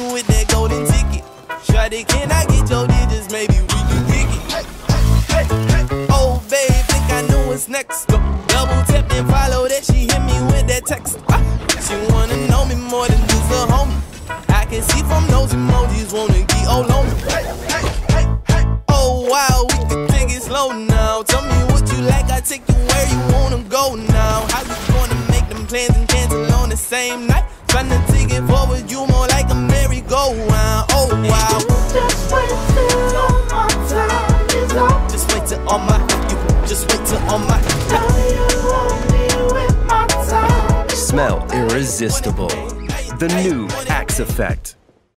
you with that golden ticket. Shawty, can I get your digits? Maybe we can kick it. Hey, hey, hey. Oh, babe, think I know what's next. Double tap and follow that. She hit me with that text. She wanna know me more than just a homie. I can see from those emojis wanna get all on me. Hey, hey, hey, hey. Oh, wow, we can think it's low now. Tell me what you like, I take you where you wanna go now. How you gonna make them plans and cancel on the same night? Tryna take it forward, you more like a merry-go-round. Oh, wow. Just wait till all my time is up. Just wait till all my, you just wait till all my. Tell you want me with my time. Smell irresistible. The new Axe effect.